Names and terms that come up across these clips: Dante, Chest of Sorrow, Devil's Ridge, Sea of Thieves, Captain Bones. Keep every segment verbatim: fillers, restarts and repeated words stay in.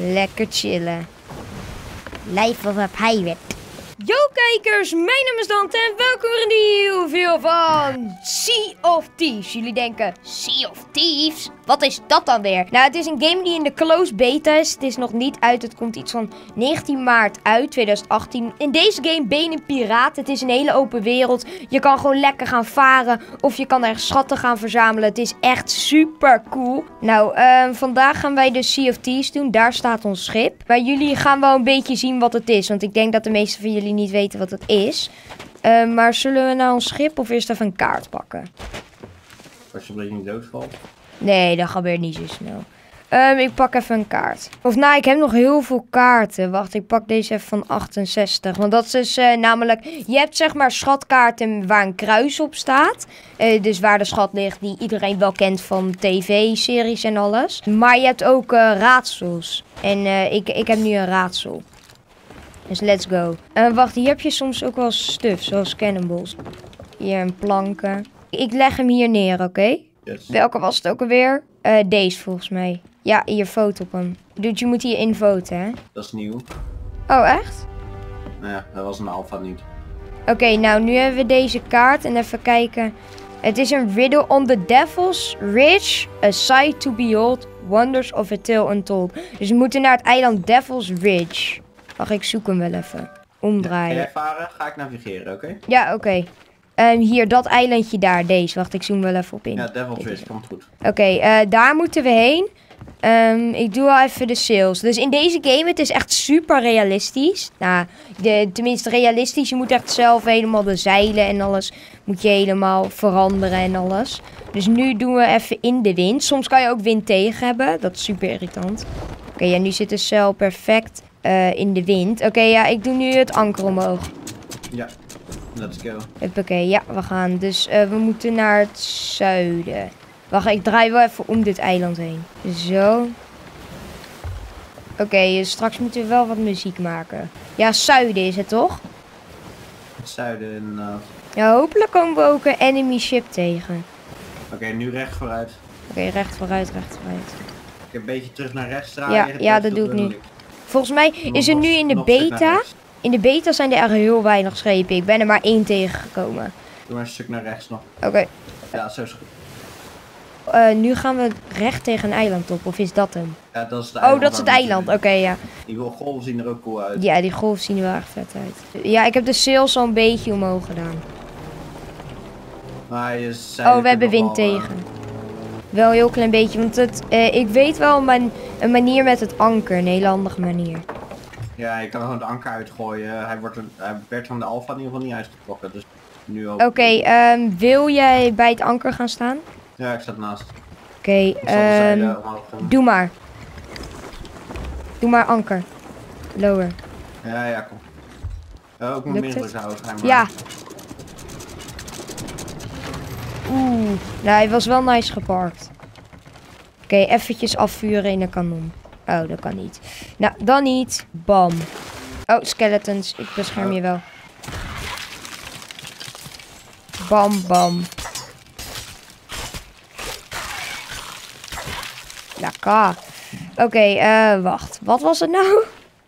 Lekker chillen. Life of a pirate. Yo kijkers, mijn naam is Dante en welkom weer in de video van Sea of Thieves. Jullie denken, Sea of Thieves? Wat is dat dan weer? Nou, het is een game die in de closed beta is. Het is nog niet uit. Het komt iets van negentien maart uit, twintig achttien. In deze game ben je een piraat. Het is een hele open wereld. Je kan gewoon lekker gaan varen of je kan er schatten gaan verzamelen. Het is echt super cool. Nou, uh, vandaag gaan wij de Sea of Thieves doen. Daar staat ons schip. Maar jullie gaan wel een beetje zien wat het is, want ik denk dat de meeste van jullie niet weten wat het is. Uh, maar zullen we naar ons schip of eerst even een kaart pakken? Als je bleek niet doodvalt? Nee, dat gebeurt niet zo snel. Um, ik pak even een kaart. Of nou, ik heb nog heel veel kaarten. Wacht, ik pak deze even van achtenzestig. Want dat is dus, uh, namelijk... Je hebt zeg maar schatkaarten waar een kruis op staat. Uh, dus waar de schat ligt, die iedereen wel kent van tv-series en alles. Maar je hebt ook uh, raadsels. En uh, ik, ik heb nu een raadsel. Dus let's go. Uh, wacht, hier heb je soms ook wel stuf, zoals cannonballs. Hier een planken. Ik leg hem hier neer, oké? Okay? Yes. Welke was het ook alweer? Uh, deze volgens mij. Ja, hier vote op hem. Dude, je moet hier in voten, hè? Dat is nieuw. Oh, echt? Nou ja, dat was een alpha niet. Oké, okay, nou nu hebben we deze kaart en even kijken. Het is een riddle on the Devil's Ridge, a sight to behold, wonders of a tale untold. Dus we moeten naar het eiland Devil's Ridge. Wacht, ik zoek hem wel even. Omdraaien. Ga jij varen? Ga ik navigeren, oké? Okay? Ja, oké. Okay. Um, hier, dat eilandje daar. Deze. Wacht, ik zoom wel even op in. Ja, Devil's Ridge. Komt goed. Oké, okay, uh, daar moeten we heen. Um, ik doe al even de sales. Dus in deze game, het is echt super realistisch. Nou, de, tenminste realistisch. Je moet echt zelf helemaal de zeilen en alles. Moet je helemaal veranderen en alles. Dus nu doen we even in de wind. Soms kan je ook wind tegen hebben. Dat is super irritant. Oké, okay, ja, nu zit de cel perfect. Uh, in de wind. Oké, okay, ja, ik doe nu het anker omhoog. Ja, let's go. Huppakee, ja, we gaan. Dus uh, we moeten naar het zuiden. Wacht, ik draai wel even om dit eiland heen. Zo. Oké, okay, dus straks moeten we wel wat muziek maken. Ja, zuiden is het toch? Het zuiden inderdaad. Uh... Ja, hopelijk komen we ook een enemy ship tegen. Oké, okay, nu recht vooruit. Oké, okay, recht vooruit, recht vooruit. Ik heb een beetje terug naar rechts draaien. Ja, ja, dat doe ik nu. Volgens mij is er nu in de beta. In de beta zijn er echt heel weinig schepen. Ik ben er maar één tegengekomen. Doe maar een stuk naar rechts nog. Oké. Okay. Ja, zo is goed. Uh, nu gaan we recht tegen een eiland op. Of is dat hem? Ja, dat is het eiland. Oh, dat is het eiland. Oké, okay, ja. Die golven zien er ook cool uit. Ja, die golven zien er wel echt vet uit. Ja, ik heb de sails al een beetje omhoog gedaan. Maar je zei oh, we hebben wind tegen. Uh... Wel een heel klein beetje, want het, eh, ik weet wel mijn, een manier met het anker, een hele handige manier. Ja, je kan gewoon het anker uitgooien. Hij, wordt een, hij werd van de alfa in ieder geval niet uitgetrokken, dus nu ook. Oké, okay, um, wil jij bij het anker gaan staan? Ja, ik sta naast. Oké, okay, um, doe maar. Doe maar anker. Lower. Ja, ja, kom. Uh, ook mijn middels houden, schijnbaar. Ja. Oeh, nou hij was wel nice geparkt. Oké, okay, eventjes afvuren in een kanon. Oh, dat kan niet. Nou, dan niet. Bam. Oh, skeletons. Ik bescherm je wel. Bam, bam. Laka. Oké, okay, uh, wacht. Wat was het nou?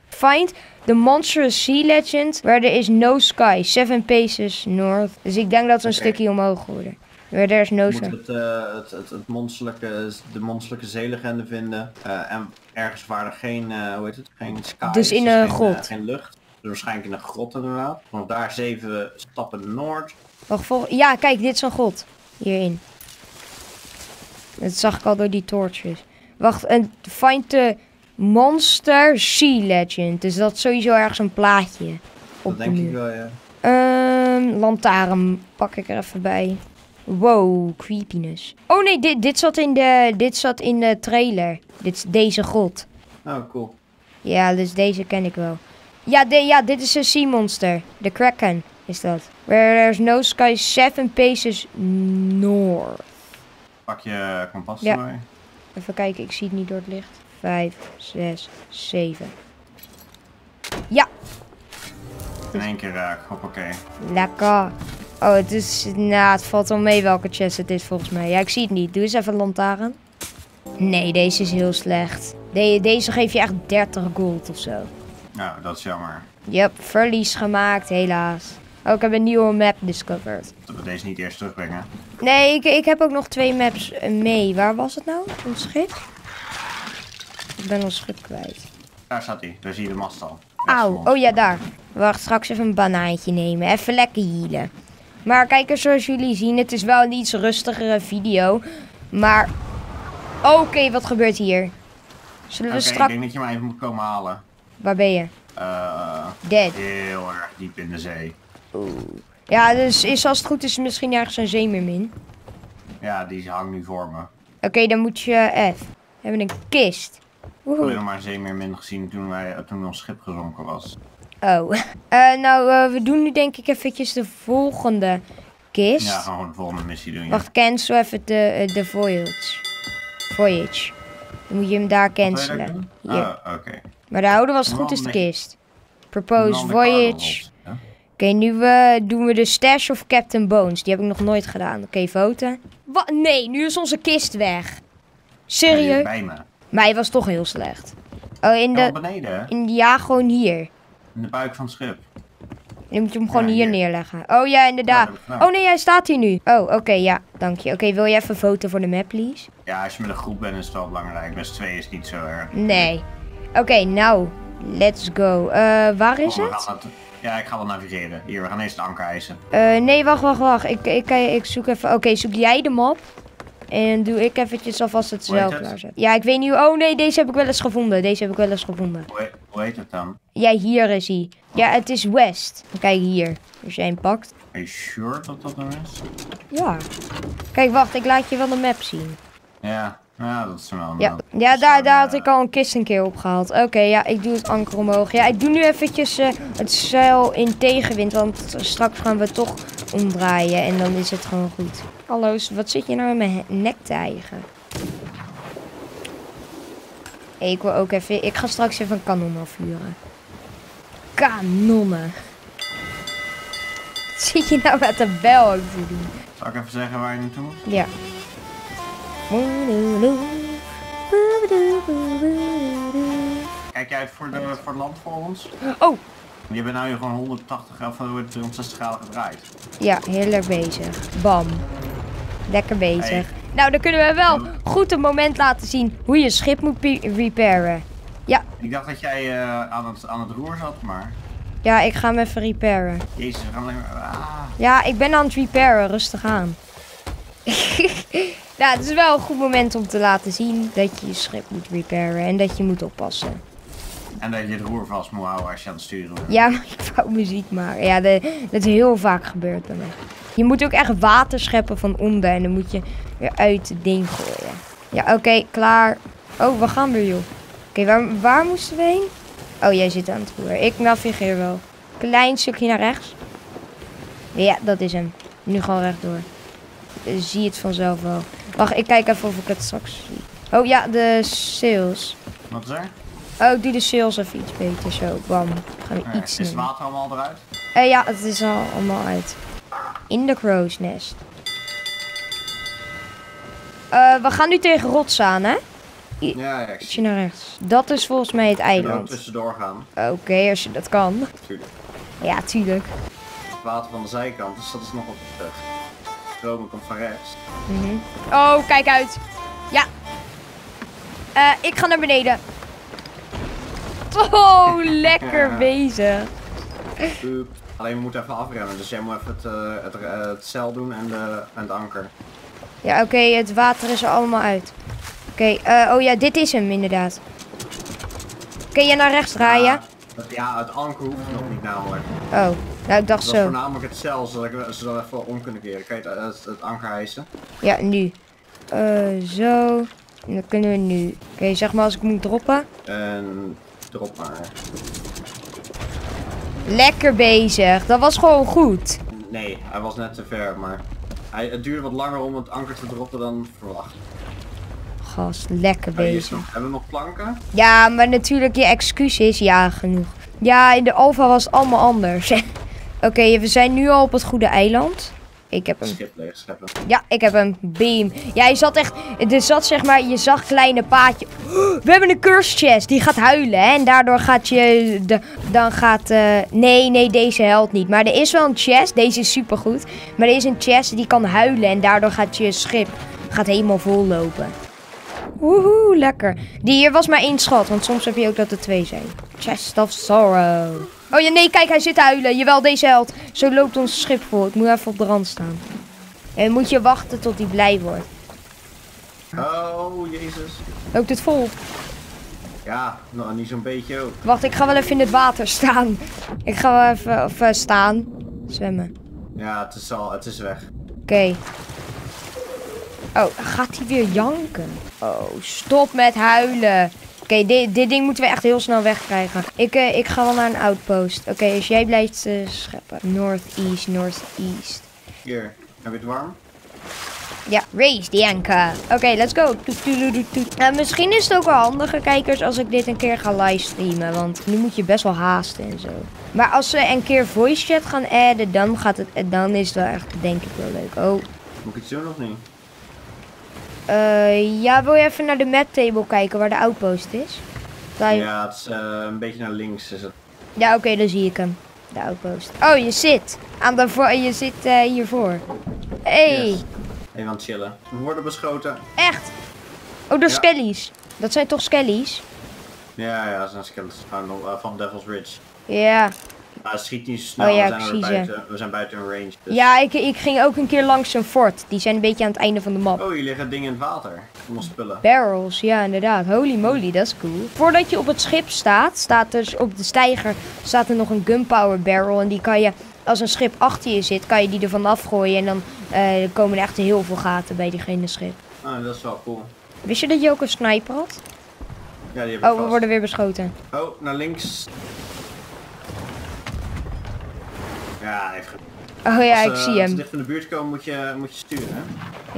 Find the monstrous sea legend where there is no sky. Seven paces north. Dus ik denk dat we een okay. stukje omhoog worden. Where there is no sky. We moeten het, uh, het, het, het monsterlijke, de monsterlijke zeelegende vinden. Uh, en ergens waar er geen, uh, hoe heet het? Geen sky. Dus in dus een geen, grot. Uh, geen lucht. Dus waarschijnlijk in een grot inderdaad. Want daar zeven stappen noord. Wacht, vol ja, kijk, dit is een grot. Hierin. Dat zag ik al door die toortjes. Wacht, en find the monster sea legend. Dus dat is sowieso ergens een plaatje. Op dat denk ik wel, ja. Um, lantaarn pak ik er even bij. Wow, creepiness. Oh nee, dit, dit, zat in de, dit zat in de trailer. Dit is deze god. Oh, cool. Ja, dus deze ken ik wel. Ja, de, ja dit is een sea monster. De kraken is dat. Where there's no sky, seven paces north. Pak je kompas ja. maar. Even kijken, ik zie het niet door het licht. vijf, zes, zeven. Ja. In één keer raak, hoppakee. Lekker. Oh, het is... Nou, het valt wel mee welke chest het is volgens mij. Ja, ik zie het niet. Doe eens even een lantaarn. Nee, deze is heel slecht. De, deze geef je echt dertig gold of zo. Nou, dat is jammer. Yep, verlies gemaakt, helaas. Oh, ik heb een nieuwe map discovered. Dat we deze niet eerst terugbrengen. Nee, ik, ik heb ook nog twee maps mee. Waar was het nou? Ons schip? Ik ben ons schip kwijt. Daar staat hij. Daar zie je de mast al. Auw, oh ja, daar. Wacht, straks even een banaantje nemen. Even lekker healen. Maar kijkers, zoals jullie zien, het is wel een iets rustigere video. Maar... Oké, okay, wat gebeurt hier? Zullen we okay, straks... ik denk dat je maar even moet komen halen. Waar ben je? Uh, Dead. Heel erg diep in de zee. Oeh. Ja, dus is, als het goed is misschien ergens een zeemermin. Ja, die hangt nu voor me. Oké, okay, dan moet je F. We hebben een kist. We hebben maar een zeemermin gezien toen, wij, toen ons schip gezonken was. Oh. Uh, nou, uh, we doen nu denk ik eventjes de volgende kist. Ja, gewoon de volgende missie doen. Ja. Wacht, cancel even de, uh, de voyage. Voyage. Dan moet je hem daar cancelen. Ah, uh, oké. Okay. Maar de oude was het goed is de kist. Propose voyage. Ja? Oké, okay, nu uh, doen we de stash of Captain Bones. Die heb ik nog nooit gedaan. Oké, okay, voten. Wat? Nee, nu is onze kist weg. Serieus? Bij me. Maar hij was toch heel slecht. Oh, in de... beneden? In, ja, gewoon hier. In de buik van het schip. Dan moet je hem gewoon ja, hier, hier neerleggen. Oh ja, inderdaad. Ja, oh nee, hij staat hier nu. Oh, oké, okay, ja. Dank je. Oké, okay, wil je even een foto voor de map, please? Ja, als je met een groep bent is het wel belangrijk. Best twee is niet zo erg. Nee. Oké, okay, nou. Let's go. Uh, waar is oh, het? het? Ja, ik ga wel navigeren. Hier, we gaan eerst het anker eisen. Uh, nee, wacht, wacht, wacht. Ik, ik, ik, ik zoek even... Oké, okay, zoek jij de map? En doe ik eventjes alvast hetzelfde klaarzetten. Ja, ik weet niet hoe... Oh nee, deze heb ik wel eens gevonden. Deze heb ik wel eens gevonden. Hoe heet, hoe heet het dan? Ja, hier is hij. Ja, het is West. Kijk hier. Als jij hem pakt. Are you sure dat dat nou is? Ja. Kijk, wacht. Ik laat je wel de map zien. Ja, ja dat is wel... Ja, ja daar, daar had ik al een kist een keer opgehaald. Oké, okay, ja, ik doe het anker omhoog. Ja, ik doe nu eventjes uh, het zeil in tegenwind. Want straks gaan we toch omdraaien. En dan is het gewoon goed. Hallo, wat zit je nou in mijn nek te eigen? Hey, ik wil ook even... Ik ga straks even een kanon afvuren. Kanonnen. Wat zit je nou met de bel ook te doen? Zal ik even zeggen waar je naartoe moet? Ja. Kijk jij uit voor, de, voor het land voor ons? Oh! Je bent nou hier gewoon honderdtachtig of driehonderdzestig graden gedraaid. Ja, heel erg bezig. Bam. Lekker bezig. Hey. Nou, dan kunnen we wel goed een moment laten zien hoe je schip moet repairen. Ja. Ik dacht dat jij uh, aan, het, aan het roer zat, maar... Ja, ik ga hem even repairen. Jezus, we gaan alleen maar... Ah. Ja, ik ben aan het repairen. Rustig aan. Nou, het is wel een goed moment om te laten zien dat je je schip moet repairen en dat je moet oppassen. En dat je het roer vast moet houden als je aan het sturen bent. Ja, maar ik wou muziek maken. Ja, de, dat is heel vaak gebeurd bij mij. Je moet ook echt water scheppen van onder en dan moet je weer uit het ding gooien. Ja, oké, okay, klaar. Oh, we gaan weer, joh. Oké, okay, waar, waar moesten we heen? Oh, jij zit aan het roer. Ik navigeer wel. Klein stukje naar rechts. Ja, dat is hem. Nu gewoon rechtdoor. Ik zie het vanzelf wel. Wacht, ik kijk even of ik het straks zie. Oh ja, de sails. Wat is er? Oh, ik doe de sails even iets beter. Zo, bam. Gaan we ja, iets is het water allemaal eruit? Uh, ja, het is al allemaal uit. In de crow's nest. Uh, we gaan nu tegen rots aan, hè? I ja, ja. Ietsje naar rechts. Dat is volgens mij het eiland. We tussendoor gaan. Oké, okay, als je dat kan. Tuurlijk. Ja, tuurlijk. Het water van de zijkant, dus dat is nog op de weg. De stroom komt van rechts. Mm-hmm. Oh, kijk uit. Ja. Uh, ik ga naar beneden. Oh, lekker ja. bezig. Oep. Alleen we moeten even afremmen, dus jij moet even het, uh, het, uh, het zeil doen en, de, en het anker. Ja, oké, okay, het water is er allemaal uit. Oké, okay, uh, oh ja, dit is hem inderdaad. Kun je naar rechts draaien? Ja, het, ja, het anker hoeft nog niet namelijk. Oh, nou ik dacht zo. Dat is voornamelijk het zeil, zodat we dat even om kunnen keren. Kan je het, het, het anker hijsen? Ja, nu. Uh, zo. En dan kunnen we nu. Oké, okay, zeg maar als ik moet droppen. En... Drop maar. Lekker bezig. Dat was gewoon goed. Nee, hij was net te ver, maar hij, het duurde wat langer om het anker te droppen dan verwacht. Gast, lekker oh, bezig. Nog, hebben we nog planken? Ja, maar natuurlijk je excuus is ja genoeg. Ja, in de alfa was het allemaal anders. Oké, okay, we zijn nu al op het goede eiland. Ik heb hem. Schip leegscheppen. Ja, ik heb hem. Beam. Ja, je zat echt... Er zat zeg maar... Je zag kleine paadje. Oh, we hebben een curse chest. Die gaat huilen, hè. En daardoor gaat je... De, dan gaat... Uh, nee, nee, deze helpt niet. Maar er is wel een chest. Deze is supergoed. Maar er is een chest die kan huilen. En daardoor gaat je schip... Gaat helemaal vol lopen. Woehoe, lekker. Die hier was maar één schat. Want soms heb je ook dat er twee zijn. Chest of Sorrow. Oh ja, nee, kijk, hij zit te huilen. Jawel, deze held. Zo loopt ons schip vol. Ik moet even op de rand staan. En moet je wachten tot hij blij wordt. Oh, jezus. Loopt het vol? Ja, nou, niet zo'n beetje ook. Wacht, ik ga wel even in het water staan. Ik ga wel even of, uh, staan. Zwemmen. Ja, het is al, het is weg. Oké. Okay. Oh, gaat hij weer janken? Oh, stop met huilen. Oké, okay, dit, dit ding moeten we echt heel snel wegkrijgen. Ik, uh, ik ga wel naar een outpost. Oké, okay, als jij blijft uh, scheppen. Northeast, northeast. Hier, heb je het warm? Ja, raise the anchor. Oké, okay, let's go. Toet, toet, toet, toet. Uh, misschien is het ook wel handiger, kijkers, als ik dit een keer ga livestreamen. Want nu moet je best wel haasten en zo. Maar als ze een keer voice chat gaan adden, dan, gaat het, dan is het wel echt, denk ik, wel leuk. Oh. Moet ik het zo nog niet? Uh, ja, wil je even naar de maptable kijken waar de outpost is? Daar... Ja, het is uh, een beetje naar links is het. Ja, oké, okay, dan zie ik hem. De outpost. Oh, je zit. Aan de vo je zit uh, hiervoor. Hé. Hey. Yes. Even aan het chillen. We worden beschoten. Echt? Oh, door ja. Skellies. Dat zijn toch skellies? Ja, ja, dat zijn skellies van, uh, van Devil's Ridge. Ja. Maar het schiet niet snel, oh, ja, we, zijn precies, buiten, ja. we zijn buiten een range. Dus. Ja, ik, ik ging ook een keer langs een fort. Die zijn een beetje aan het einde van de map. Oh, hier liggen dingen in het water. Allemaal spullen. Barrels, ja inderdaad. Holy moly, dat is cool. Voordat je op het schip staat, staat dus op de steiger staat er nog een gunpowder barrel. En die kan je, als een schip achter je zit, kan je die er vanaf gooien. En dan uh, komen er echt heel veel gaten bij diegene schip. Ah, dat is wel cool. Wist je dat je ook een sniper had? Ja, die heb ik. Oh, we vast. Worden weer beschoten. Oh, naar links. Ja, even. Oh ja, als, ik uh, zie hem. Als ze dicht in de buurt komen, moet je, moet je sturen, hè?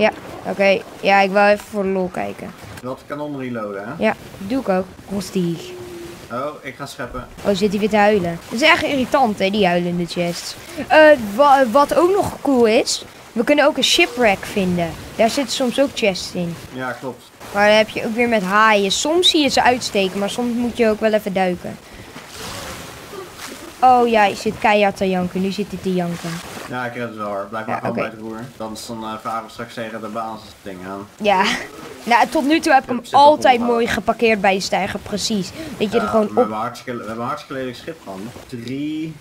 Ja, oké. Okay. Ja, ik wil even voor de lol kijken. Wel de kanon reloaden, hè? Ja, doe ik ook. Rustig. Oh, ik ga scheppen. Oh, zit hij weer te huilen. Dat is echt irritant, hè, die huilende chests. Uh, wa wat ook nog cool is, we kunnen ook een shipwreck vinden. Daar zitten soms ook chests in. Ja, klopt. Maar dan heb je ook weer met haaien. Soms zie je ze uitsteken, maar soms moet je ook wel even duiken. Oh ja, je zit keihard te janken. Nu zit hij te janken. Ja, ik heb het wel hoor. Blijf maar ja, gewoon okay. bij het roer. Dan uh, varen we straks tegen de basisding aan. Ja. Nou, tot nu toe heb ik hem ik altijd mooi geparkeerd bij de steiger. Precies. Weet je ja, er gewoon op... We hebben hartstikke, we hebben hartstikke lelijk schip van. drie,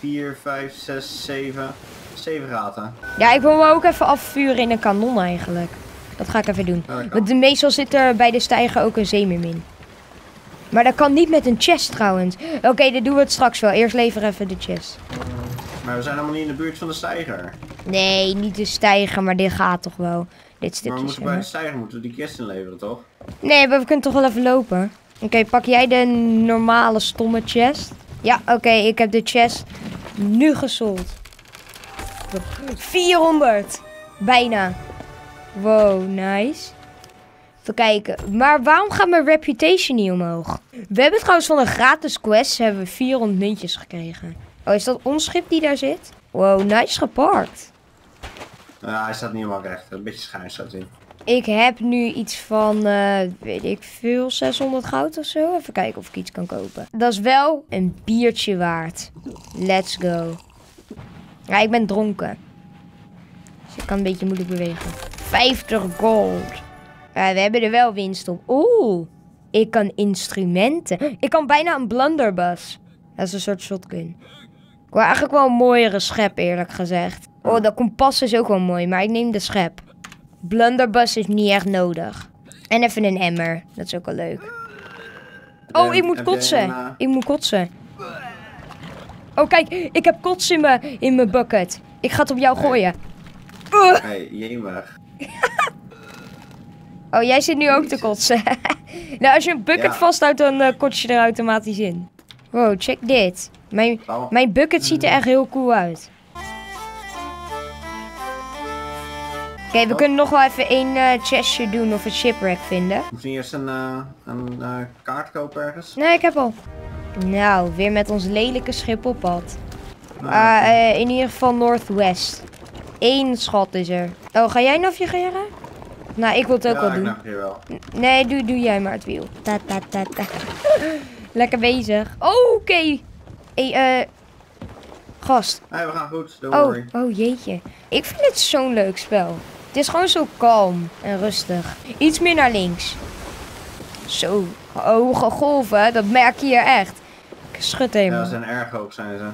vier, vijf, zes, zeven. zeven gaten. Ja, ik wil me ook even afvuren in een kanon eigenlijk. Dat ga ik even doen. Ja, want meestal zit er bij de steiger ook een zeemeermin. Maar dat kan niet met een chest trouwens. Oké, okay, dan doen we het straks wel. Eerst lever even de chest. Maar we zijn helemaal niet in de buurt van de steiger. Nee, niet de steiger, maar dit gaat toch wel. Dit stukje. Maar we moeten bij de steiger moeten we die kist inleveren, toch? Nee, maar we kunnen toch wel even lopen. Oké, okay, pak jij de normale stomme chest? Ja, oké, okay, ik heb de chest nu gesold. vierhonderd! Bijna. Wow, nice. Even kijken. Maar waarom gaat mijn reputation niet omhoog? We hebben trouwens van een gratis quest hebben we vierhonderd muntjes gekregen. Oh, is dat ons schip die daar zit? Wow, nice geparkt. Ja, hij staat niet helemaal recht. Een beetje schuin staat hij. Ik heb nu iets van, uh, weet ik veel, zeshonderd goud of zo. Even kijken of ik iets kan kopen. Dat is wel een biertje waard. Let's go. Ja, ik ben dronken. Dus ik kan een beetje moeilijk bewegen. vijftig gold. Uh, we hebben er wel winst op. Oeh, ik kan instrumenten. Ik kan bijna een blunderbuss. Dat is een soort shotgun. Ik wil eigenlijk wel een mooiere schep, eerlijk gezegd. Oh, dat kompas is ook wel mooi, maar ik neem de schep. Blunderbuss is niet echt nodig. En even een emmer. Dat is ook wel leuk. Oh, ik moet kotsen. Ik moet kotsen. Oh, kijk. Ik heb kots in mijn in mijn bucket. Ik ga het op jou gooien. Uh. Hey, jemig. Oh, jij zit nu ook te kotsen. Nou, als je een bucket ja. vasthoudt, dan uh, kots je er automatisch in. Wow, check dit. Mijn, oh. mijn bucket ziet er echt heel cool uit. Oké, okay, we oh. kunnen nog wel even één uh, chestje doen of een shipwreck vinden. Moet je eerst een, uh, een uh, kaart kopen ergens? Nee, ik heb al. Nou, weer met ons lelijke schip op pad. Uh, uh, in ieder geval Northwest. Eén schat is er. Oh, ga jij navigeren? Nou, ik wil het ook ja, wel doen. Ja, wel. Nee, doe, doe jij maar het wiel. Ta, ta, ta, ta. Lekker bezig. Oh, oké. Okay. Hey, uh, gast. Hey, we gaan goed. Don't oh, worry. Oh, jeetje. Ik vind het zo'n leuk spel. Het is gewoon zo kalm en rustig. Iets meer naar links. Zo. Hoge golven, dat merk je hier echt. Ik schud helemaal. Ja, ze zijn erg hoog, zijn ze.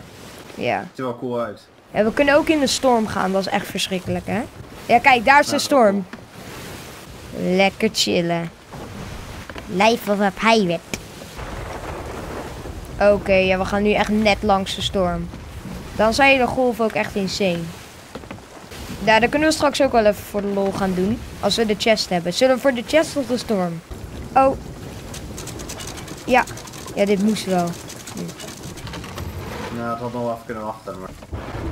Ja. Het ziet er wel cool uit. Ja, we kunnen ook in de storm gaan. Dat is echt verschrikkelijk, hè? Ja, kijk, daar is de storm. Lekker chillen. Life of a pirate. Oké, okay, ja, we gaan nu echt net langs de storm. Dan zijn de golven ook echt insane. Ja, dat kunnen we straks ook wel even voor de lol gaan doen. Als we de chest hebben. Zullen we voor de chest of de storm? Oh. Ja. Ja, dit moest wel. Nou, het had nog wel even kunnen wachten, maar...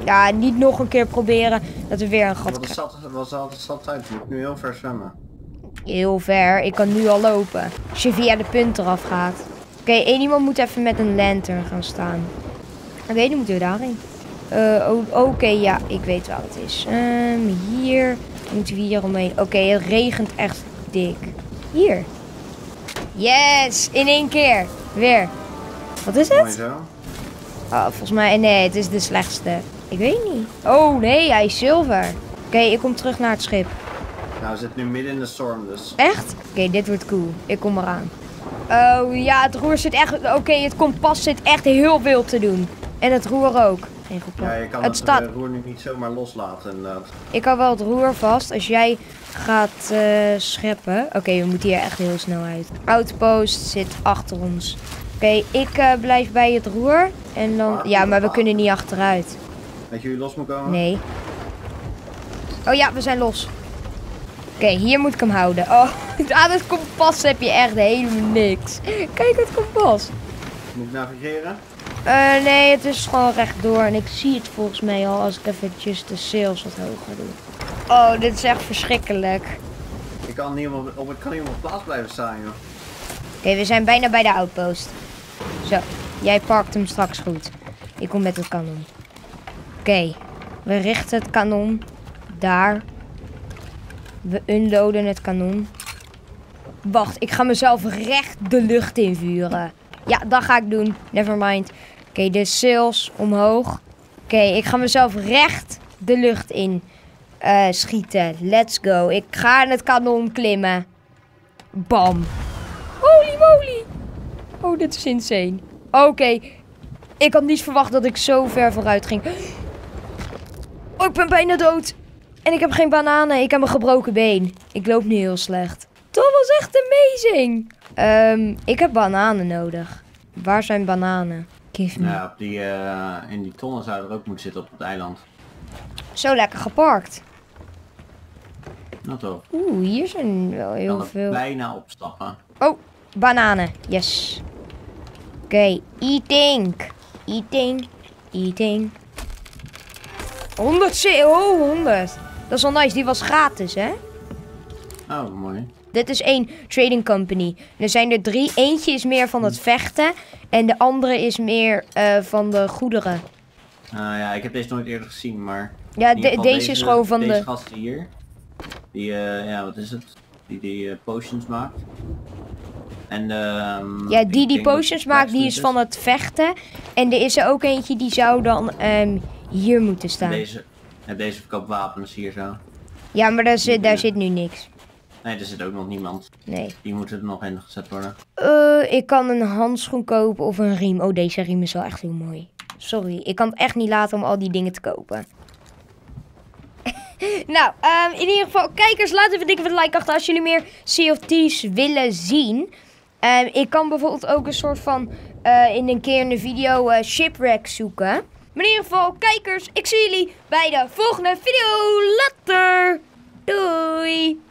Ja, niet nog een keer proberen dat we weer een gat krijgen. Dat was altijd zat tijd. Je moet nu heel ver zwemmen. Heel ver. Ik kan nu al lopen. Als je via de punt eraf gaat. Oké, okay, één iemand moet even met een lantern gaan staan. Oké, okay, dan moeten we daarheen. Uh, Oké, okay, ja, ik weet waar het is. Um, hier. Moeten we hier omheen. Oké, okay, het regent echt dik. Hier. Yes, in één keer. Weer. Wat is het? Oh, volgens mij... Nee, het is de slechtste. Ik weet niet. Oh, nee, hij is zilver. Oké, okay, ik kom terug naar het schip. Nou, we zitten nu midden in de storm, dus... Echt? Oké, okay, dit wordt cool. Ik kom eraan. Oh, ja, het roer zit echt... Oké, okay, het kompas zit echt heel wild te doen. En het roer ook. Geen goed plan. Ja, je kan het, het staat... roer nu niet zomaar loslaten, inderdaad. Ik hou wel het roer vast als jij gaat uh, scheppen. Oké, okay, we moeten hier echt heel snel uit. Outpost zit achter ons. Oké, okay, ik uh, blijf bij het roer. En dan... Ja, maar we kunnen niet achteruit. Dat jullie los moeten komen? Nee. Oh ja, we zijn los. Oké, okay, hier moet ik hem houden. Oh, aan het kompas heb je echt helemaal niks. Kijk, het kompas. Moet ik navigeren? Uh, nee, het is gewoon rechtdoor. En ik zie het volgens mij al als ik eventjes de sails wat hoger doe. Oh, dit is echt verschrikkelijk. Ik kan niet op, op, ik kan niet op mijn plaats blijven staan, joh. Oké, okay, we zijn bijna bij de outpost. Zo, jij pakt hem straks goed. Ik kom met het kanon. Oké, okay, we richten het kanon daar. We unloaden het kanon. Wacht, ik ga mezelf recht de lucht invuren. Ja, dat ga ik doen. Nevermind. Oké, okay, de sails omhoog. Oké, okay, ik ga mezelf recht de lucht in uh, schieten. Let's go. Ik ga in het kanon klimmen. Bam. Holy moly. Oh, dit is insane. Oké. Okay. Ik had niet verwacht dat ik zo ver vooruit ging. Oh, ik ben bijna dood. En ik heb geen bananen. Ik heb een gebroken been. Ik loop nu heel slecht. Dat was echt amazing. Um, ik heb bananen nodig. Waar zijn bananen? Give me. Nou, op die, uh, in die tonnen zou er ook moeten zitten op het eiland. Zo lekker geparkt. Nou toch. Oeh, hier zijn wel heel kan er veel. Bijna opstappen. Oh, bananen. Yes. Oké, okay, eating. Eating. Eating. honderd C O, oh, honderd. Dat is wel nice, die was gratis, hè? Oh, mooi. Dit is één trading company. Er zijn er drie. Eentje is meer van het vechten. En de andere is meer uh, van de goederen. Uh, ja, ik heb deze nooit eerder gezien, maar... Ja, de, deze, deze is gewoon van deze de... Deze gast hier. Die, uh, ja, wat is het? Die die uh, potions maakt. En de... Um, ja, die die potions maakt, die is van het vechten. En er is er ook eentje die zou dan um, hier moeten staan. En deze, en deze verkoopt wapens hier zo. Ja, maar daar, zit, daar de... zit nu niks. Nee, er zit ook nog niemand. Nee. Die moeten er nog in gezet worden. Uh, ik kan een handschoen kopen of een riem. Oh, deze riem is wel echt heel mooi. Sorry, ik kan het echt niet laten om al die dingen te kopen. Nou, um, in ieder geval, kijkers, laat even dikke like achter als jullie meer Sea of Thieves willen zien. Um, ik kan bijvoorbeeld ook een soort van, uh, in een keer in de video, uh, shipwreck zoeken. Maar in ieder geval, kijkers, ik zie jullie bij de volgende video. Later! Doei!